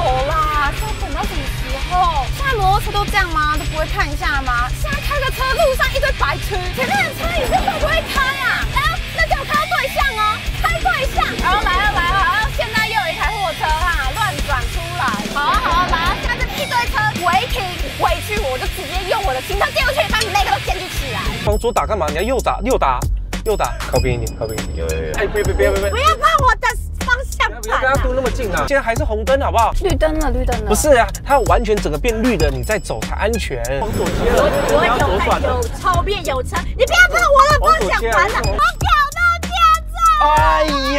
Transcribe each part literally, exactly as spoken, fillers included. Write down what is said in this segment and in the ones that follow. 有啦，这要等到什么时候？现在摩托车都这样吗？都不会看一下吗？现在开个车路上一堆白痴，前面的车你根本不会开啊！哎呀，那叫开对象哦，开对象。然后来了来了，然后现在又有一台货车哈，乱转出来。好啊好啊，来啊！现在一堆车违停，回去我就直接用我的行车电动去把你那个都检举起来。往左打干嘛？你要右打右打右打，靠边一点靠边一点。有有有。哎，别别别别别！不要碰我的。 不要跟他堵那么近啊！现在还是红灯，好不好？绿灯了，绿灯了。不是啊，它完全整个变绿的，你再走才安全。往左切了，我我有看有超变有车，你不要碰我了，不要想烦了。我考到驾照。哎呀，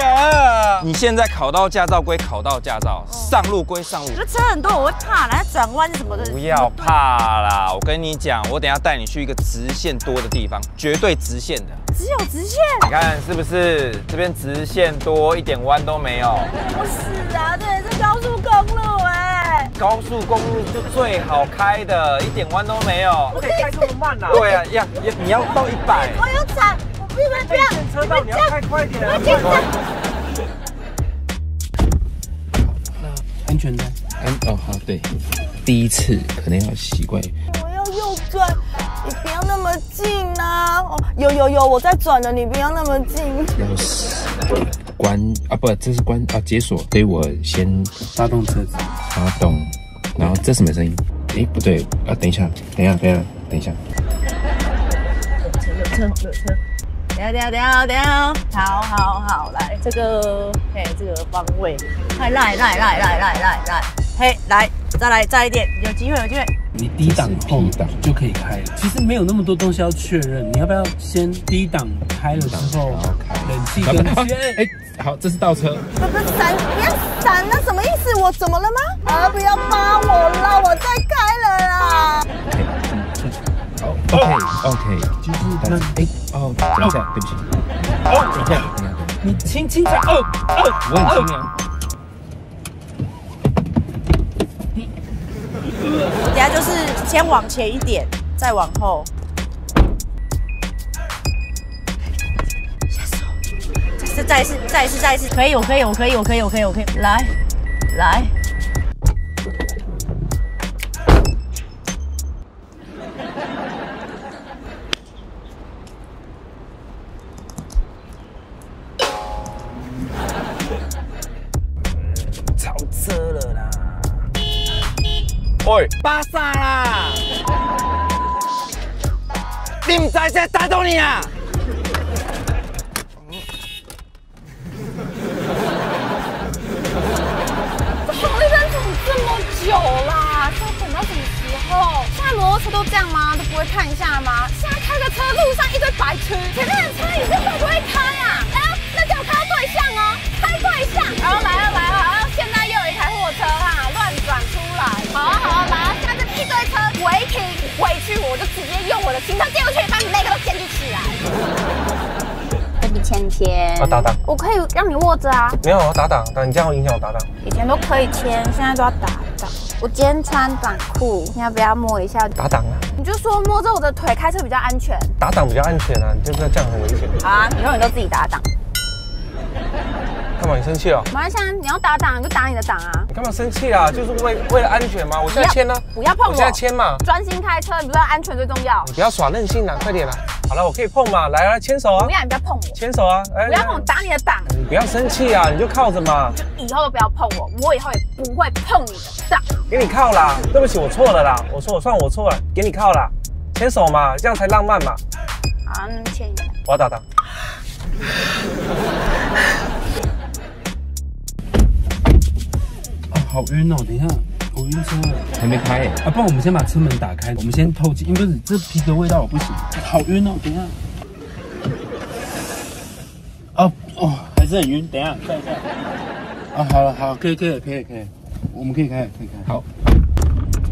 你现在考到驾照归考到驾照，上路归上路。这车很多，我会怕，然后转弯什么的。不要怕啦，我跟你讲，我等下带你去一个直线多的地方，绝对直线的。 只有直线，你看是不是？这边直线多，一点弯都没有。不是啊，这也是高速公路哎、欸。高速公路是最好开的，一点弯都没有。不可以开这么慢啊！对啊，要你要到一百。我有踩，我你们不要。车道你要开快点。我紧张。那安全带？安哦好对，第一次可能要习惯。我要右转。 你不要那么近啊！哦，有有有，我在转了，你不要那么近。钥匙关啊，不，这是关啊，解锁。所以我先发动车子，发动，然后这什么声音？哎，不对啊！等一下，等一下，等一下，等一下。有车有车有车！等下等下等下等下！好好好，来这个，嘿，这个方位，来来来来来来来，嘿，来再来再一点，有机会有机会。 你低档后就可以开了，其实没有那么多东西要确认。你要不要先低档开了之后，冷气跟先？哎，好，这是倒车。不不闪，不要闪啊！什么意思？我怎么了吗？啊！不要扒我啦，我再开了啦。好 ，OK，OK， 继续。那哎哦，等一下，对不起。哦，等一下，等一下，你轻轻踩。哦哦，我很轻啊。 等下就是先往前一点，再往后。下手，再一次，再一次，再一次，可以，我可以，我可以，我可以，我可以，我可以，来，来。超车了啦！ 喂，巴萨啦！你唔知在打到你啊！红绿灯怎么这么久啦？是要等到什么时候？现在摩托车都这样吗？都不会看一下吗？现在开个车路上一堆白痴，前面的车你根本不会开啊！哎呀，那叫开对象哦，开对象！然后来了来了，然后现在又有一台货车哈，乱转出来。好啊好啊，来啊！现在一堆车违停，回去我就直接用我的行车电动去把你那个都检举起来。给你签签。我打档。我可以让你握着啊。没有，我打档，但你这样会影响我打档。以前都可以签，现在都要打档。我今天穿短裤，你要不要摸一下？打档啊。 你就说摸着我的腿开车比较安全，打档比较安全啊！你就不要这样很危险。好啊，以后你都自己打档。干嘛？你生气了？马来西亚，你要打档你就打你的档啊！你干嘛生气啊？就是为为了安全嘛！我现在签了，不要碰我！我现在签嘛，专心开车，你不知道安全最重要。你不要耍任性啊！快点啦！好了，我可以碰嘛，来啊，牵手啊！不要，你不要碰我！牵手啊！不要碰我，打你的档！你不要生气啊！你就靠着嘛。以后都不要碰我，我以后也不会碰你的档。 给你靠啦，对不起，我错了啦，我说我算我错了，给你靠啦，牵手嘛，这样才浪漫嘛。好，那牵一下。我要打档。啊，好晕哦！等一下，我晕车了，还没开耶。啊，不然我们先把车门打开，我们先透气，因为不是这皮革味道我不行，好晕哦！等一下。啊哦，还是很晕，等一下，看一下。啊，好了，好，可以，可以，可以，可以。 我们可以开，可以开。好，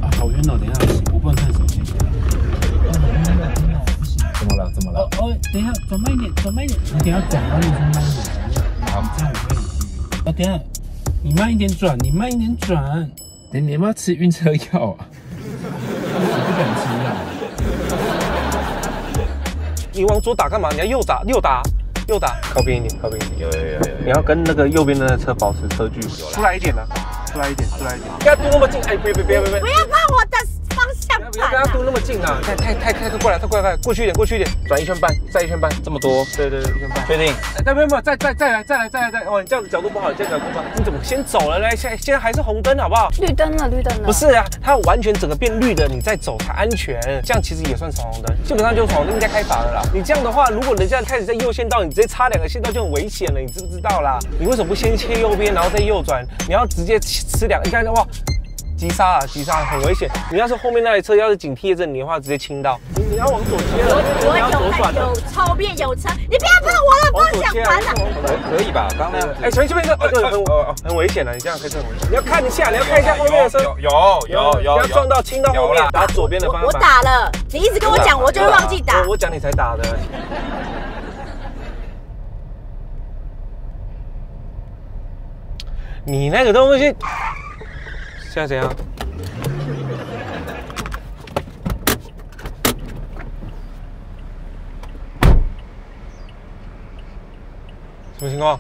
啊，好晕哦！等一下，我不能看手机。啊，好晕哦，晕哦，不行。怎么了？怎么了？哦哦，等一下，转慢一点，转慢一点。你等一下转啊，你说慢一点。好，这样我可以。啊，等一下，你慢一点转，你慢一点转。你你有没有吃晕车药啊？我不敢吃药。你往左打干嘛？你要右打，右打。 右打，靠边一点，靠边一点。有有有有，你要跟那个右边的车保持车距。出来一点呢、啊，出来一点，出来一点。不要嘟那么近，哎，别别别别别！不要放我的方向盘。不要嘟那么近啊！太太太太过来，太过来，过去一点，过去一点，转一圈半，再一圈半，这么多。对对对，一圈半。确定？哎，没有没有，再再再来，再来再来再。哦，你这样子角度不好，这样角度不好。你怎么先走了嘞？现现在还是红灯，好不好？绿灯了，绿灯了。不是啊，它完全整个变绿的，你再走才安全。这样其实也算闯红灯，基本上就是闯红灯加开罚了啦。你这样的话，如果人家开始在右线道，你直接插两个线道就很危险了，你知不知道啦？你为什么不先切右边，然后再右转？你要直接吃两个，你看哇，急刹啊，急刹很危险。你要是后面那台车要是紧贴着你的话，直接倾到。你你要往左切了，我有有超变有车，你不要碰我的方向盘了。可以吧？刚刚哎，前面这边是很呃很危险的，你这样开车很危险。你要看一下，你要看一下后面的车。有有有，不要撞到倾到后面，打左边的方向盘。我打了，你一直跟我讲，我就会忘记打。我讲你才打的。 你那个东西，现在怎样？什么情况？